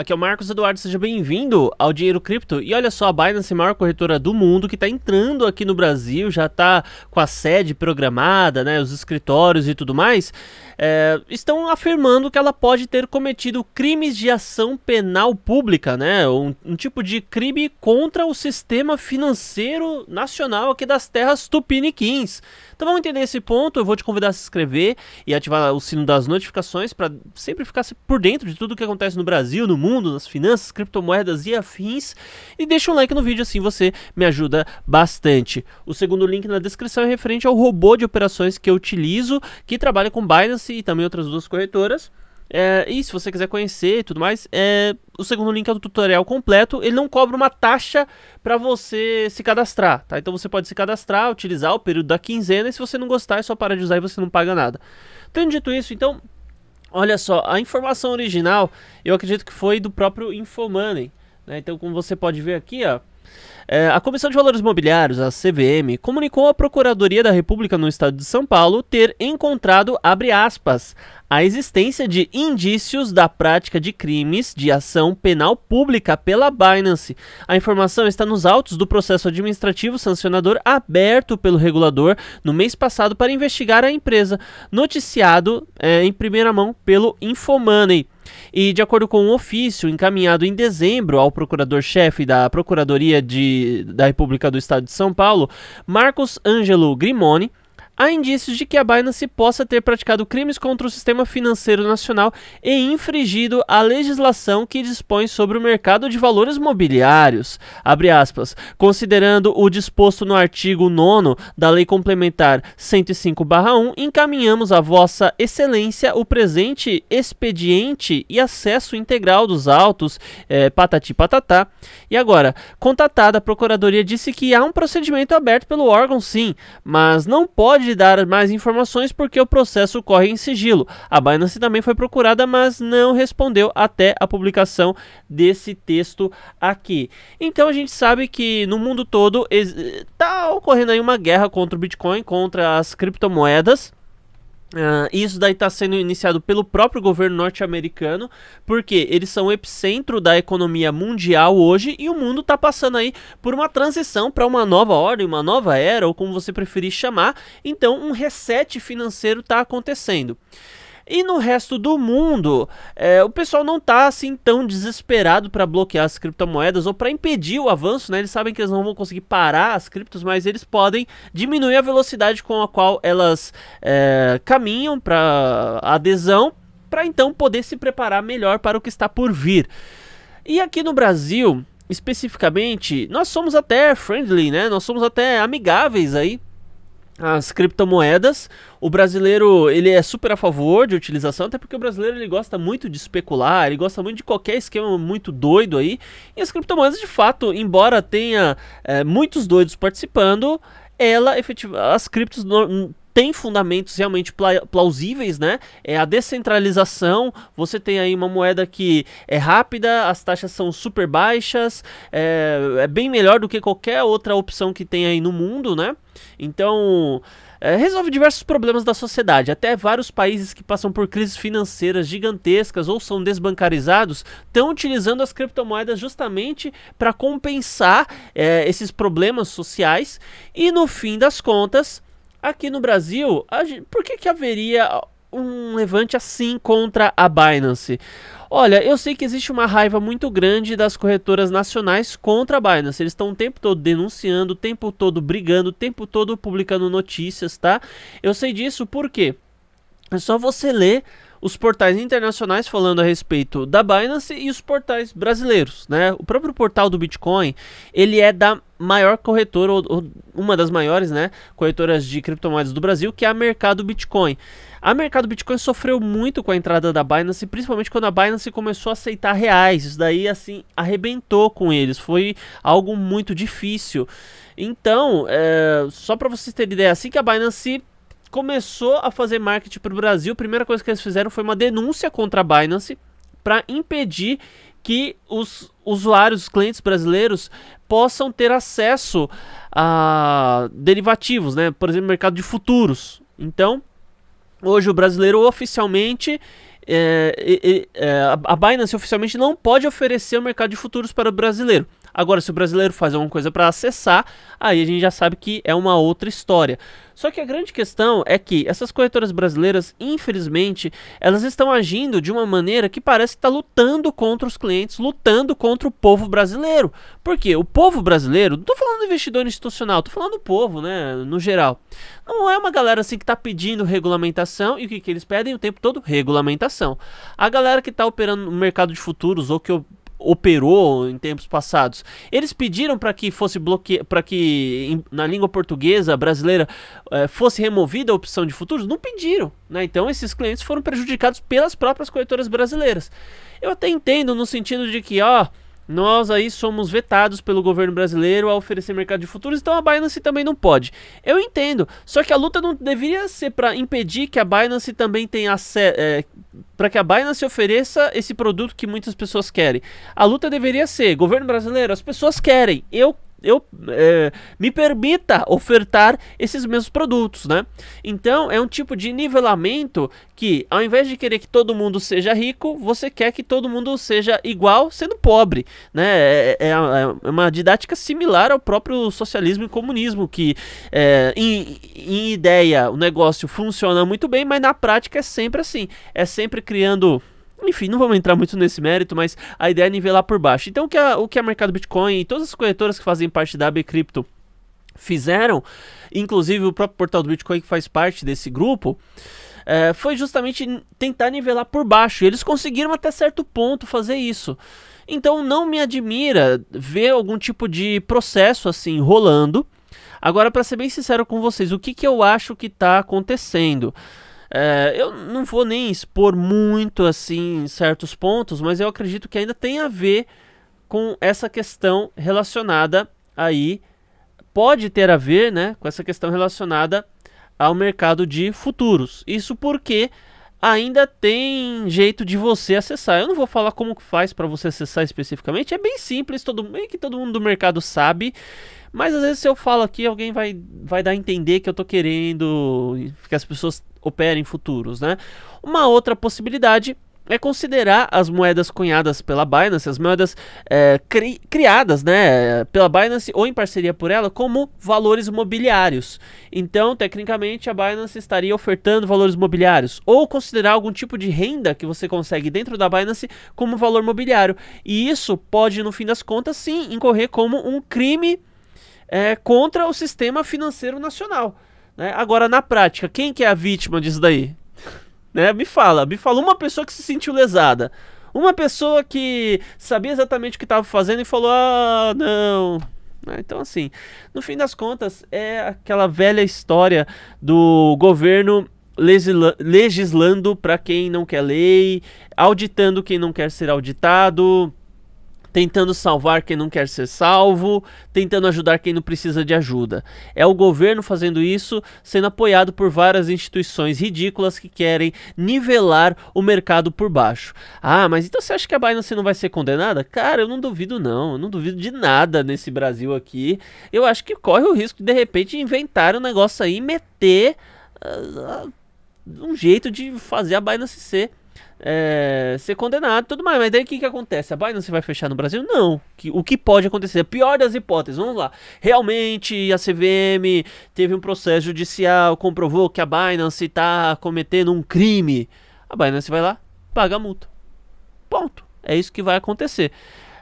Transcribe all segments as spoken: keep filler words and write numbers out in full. Aqui é o Marcos Eduardo, seja bem-vindo ao Dinheiro Cripto. E olha só, a Binance, a maior corretora do mundo, que está entrando aqui no Brasil, já está com a sede programada, né, os escritórios e tudo mais, é, estão afirmando que ela pode ter cometido crimes de ação penal pública, né, um, um tipo de crime contra o sistema financeiro nacional aqui das terras tupiniquins. Então vamos entender esse ponto, eu vou te convidar a se inscrever e ativar o sino das notificações para sempre ficar por dentro de tudo que acontece no Brasil, no mundo, nas finanças, criptomoedas e afins, e deixa um like no vídeo, assim você me ajuda bastante. O segundo link na descrição é referente ao robô de operações que eu utilizo, que trabalha com Binance e também outras duas corretoras. É, e se você quiser conhecer e tudo mais, é, o segundo link é do tutorial completo. Ele não cobra uma taxa para você se cadastrar, tá? Então você pode se cadastrar, utilizar o período da quinzena, e se você não gostar é só parar de usar e você não paga nada. Tendo dito isso, então, olha só, a informação original eu acredito que foi do próprio Infomoney, né? Então, como você pode ver aqui, ó, é, a Comissão de Valores Mobiliários, a C V M, comunicou à Procuradoria da República no estado de São Paulo ter encontrado, abre aspas, a existência de indícios da prática de crimes de ação penal pública pela Binance. A informação está nos autos do processo administrativo sancionador aberto pelo regulador no mês passado para investigar a empresa, noticiado é, em primeira mão pelo Infomoney. E de acordo com um ofício encaminhado em dezembro ao procurador-chefe da Procuradoria de, da República do Estado de São Paulo, Marcos Ângelo Grimoni, há indícios de que a Binance possa ter praticado crimes contra o sistema financeiro nacional e infringido a legislação que dispõe sobre o mercado de valores mobiliários. Abre aspas, considerando o disposto no artigo nono da Lei Complementar cento e cinco barra um, encaminhamos a Vossa Excelência o presente expediente e acesso integral dos autos, é, patati patatá. E agora, contatada, a Procuradoria disse que há um procedimento aberto pelo órgão, sim, mas não pode dar mais informações porque o processo corre em sigilo. A Binance também foi procurada, mas não respondeu até a publicação desse texto aqui. Então a gente sabe que no mundo todo está ocorrendo aí uma guerra contra o Bitcoin, contra as criptomoedas. Uh, isso daí está sendo iniciado pelo próprio governo norte-americano, porque eles são o epicentro da economia mundial hoje, e o mundo está passando aí por uma transição para uma nova ordem, uma nova era, ou como você preferir chamar. Então um reset financeiro está acontecendo. E no resto do mundo, é, o pessoal não tá assim tão desesperado para bloquear as criptomoedas ou para impedir o avanço, né? Eles sabem que eles não vão conseguir parar as criptos, mas eles podem diminuir a velocidade com a qual elas é, caminham para adesão, para então poder se preparar melhor para o que está por vir. E aqui no Brasil, especificamente, nós somos até friendly, né? Nós somos até amigáveis aí as criptomoedas. O brasileiro, ele é super a favor de utilização, até porque o brasileiro, ele gosta muito de especular, ele gosta muito de qualquer esquema muito doido aí, e as criptomoedas, de fato, embora tenha é, muitos doidos participando, ela, efetiva, as criptos no, tem fundamentos realmente plausíveis, né? É a descentralização, você tem aí uma moeda que é rápida, as taxas são super baixas, é, é bem melhor do que qualquer outra opção que tem aí no mundo, né? Então, é, resolve diversos problemas da sociedade. Até vários países que passam por crises financeiras gigantescas ou são desbancarizados estão utilizando as criptomoedas justamente para compensar é, esses problemas sociais. E no fim das contas, aqui no Brasil, por que que haveria um levante assim contra a Binance? Olha, eu sei que existe uma raiva muito grande das corretoras nacionais contra a Binance. Eles estão o tempo todo denunciando, o tempo todo brigando, o tempo todo publicando notícias, tá? Eu sei disso porque é só você ler os portais internacionais falando a respeito da Binance e os portais brasileiros, né? O próprio portal do Bitcoin, ele é da maior corretora, ou, ou uma das maiores, né, corretoras de criptomoedas do Brasil, que é a Mercado Bitcoin. A Mercado Bitcoin sofreu muito com a entrada da Binance, principalmente quando a Binance começou a aceitar reais. Isso daí, assim, arrebentou com eles, foi algo muito difícil. Então, é, só para vocês terem ideia, assim que a Binance começou a fazer marketing para o Brasil, a primeira coisa que eles fizeram foi uma denúncia contra a Binance para impedir que os usuários, os clientes brasileiros possam ter acesso a derivativos, né? Por exemplo, mercado de futuros. Então, hoje o brasileiro oficialmente é, é, é, a Binance oficialmente não pode oferecer o mercado de futuros para o brasileiro. Agora, se o brasileiro faz alguma coisa para acessar, aí a gente já sabe que é uma outra história. Só que a grande questão é que essas corretoras brasileiras, infelizmente, elas estão agindo de uma maneira que parece estar lutando contra os clientes, lutando contra o povo brasileiro. Por quê? O povo brasileiro, não tô falando do investidor institucional, tô falando do povo, né, no geral. Não é uma galera assim que tá pedindo regulamentação, e o que que eles pedem o tempo todo? Regulamentação. A galera que tá operando no mercado de futuros, ou que eu operou em tempos passados, eles pediram para que fosse bloqueado, para que em, na língua portuguesa brasileira eh, fosse removida a opção de futuros? Não pediram, né? Então esses clientes foram prejudicados pelas próprias corretoras brasileiras. Eu até entendo no sentido de que, ó, nós aí somos vetados pelo governo brasileiro a oferecer mercado de futuros, então a Binance também não pode. Eu entendo, só que a luta não deveria ser para impedir que a Binance também tenha acesso, é, para que a Binance ofereça esse produto que muitas pessoas querem. A luta deveria ser, governo brasileiro, as pessoas querem, eu eu é, me permita ofertar esses mesmos produtos, né? Então é um tipo de nivelamento que, ao invés de querer que todo mundo seja rico, você quer que todo mundo seja igual sendo pobre, né? É, é, é uma didática similar ao próprio socialismo e comunismo, que é, em, em ideia o negócio funciona muito bem, mas na prática é sempre assim, é sempre criando... Enfim, não vamos entrar muito nesse mérito, mas a ideia é nivelar por baixo. Então o que a, o que a Mercado Bitcoin e todas as corretoras que fazem parte da Abcrypto fizeram, inclusive o próprio portal do Bitcoin que faz parte desse grupo, é, foi justamente tentar nivelar por baixo. E eles conseguiram até certo ponto fazer isso. Então não me admira ver algum tipo de processo assim rolando. Agora, para ser bem sincero com vocês, o que, que eu acho que está acontecendo? É, eu não vou nem expor muito assim certos pontos, mas eu acredito que ainda tem a ver com essa questão relacionada aí, pode ter a ver, né, com essa questão relacionada ao mercado de futuros. Isso porque ainda tem jeito de você acessar. Eu não vou falar como que faz para você acessar especificamente, é bem simples, todo, meio que todo mundo do mercado sabe. Mas às vezes se eu falo aqui, alguém vai, vai dar a entender que eu tô querendo que as pessoas operem futuros, né? Uma outra possibilidade é considerar as moedas cunhadas pela Binance, as moedas é, cri criadas, né, pela Binance ou em parceria por ela, como valores mobiliários. Então, tecnicamente, a Binance estaria ofertando valores mobiliários, ou considerar algum tipo de renda que você consegue dentro da Binance como valor mobiliário. E isso pode, no fim das contas, sim, incorrer como um crime É, contra o sistema financeiro nacional, né? Agora, na prática, quem que é a vítima disso daí? Né? Me fala, me fala uma pessoa que se sentiu lesada, uma pessoa que sabia exatamente o que estava fazendo e falou, ah, não... Então, assim, no fim das contas, é aquela velha história do governo legislando para quem não quer lei, auditando quem não quer ser auditado, tentando salvar quem não quer ser salvo, tentando ajudar quem não precisa de ajuda. É o governo fazendo isso, sendo apoiado por várias instituições ridículas que querem nivelar o mercado por baixo. Ah, mas então você acha que a Binance não vai ser condenada? Cara, eu não duvido não, eu não duvido de nada nesse Brasil aqui. Eu acho que corre o risco de, de repente, inventar um negócio aí e meter uh, um jeito de fazer a Binance ser... É, ser condenado e tudo mais. Mas daí o que, que acontece? A Binance vai fechar no Brasil? Não. Que, o que pode acontecer? A pior das hipóteses, vamos lá. Realmente a C V M teve um processo judicial, comprovou que a Binance está cometendo um crime. A Binance vai lá, paga a multa. Ponto. É isso que vai acontecer.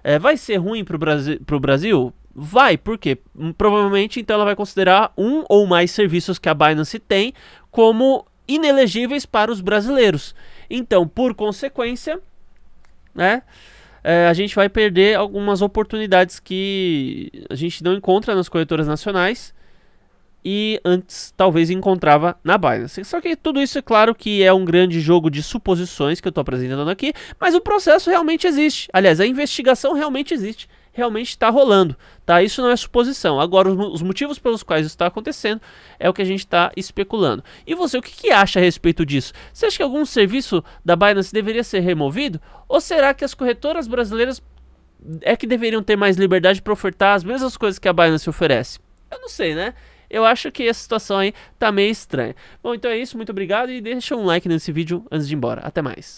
É, vai ser ruim pro Brasil, pro Brasil? Vai, por quê? Provavelmente então ela vai considerar um ou mais serviços que a Binance tem como inelegíveis para os brasileiros. Então, por consequência, né, é, a gente vai perder algumas oportunidades que a gente não encontra nas corretoras nacionais e antes talvez encontrava na Binance. Só que tudo isso é claro que é um grande jogo de suposições que eu estou apresentando aqui, mas o processo realmente existe. Aliás, a investigação realmente existe, realmente está rolando, tá? Isso não é suposição. Agora, os, os motivos pelos quais isso está acontecendo é o que a gente está especulando. E você, o que, que acha a respeito disso? Você acha que algum serviço da Binance deveria ser removido? Ou será que as corretoras brasileiras é que deveriam ter mais liberdade para ofertar as mesmas coisas que a Binance oferece? Eu não sei, né? Eu acho que essa situação aí tá meio estranha. Bom, então é isso. Muito obrigado e deixa um like nesse vídeo antes de ir embora. Até mais.